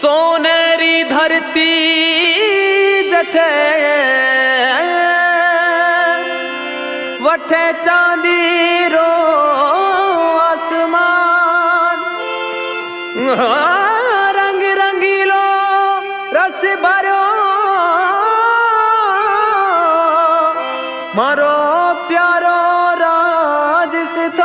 सोनेरी धरती जठे वठे चांदी रो आसमान रंग रंगीलो रस भरो मारो प्यारो राजस्थान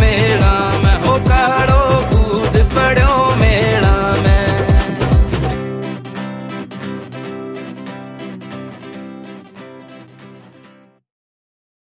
मेला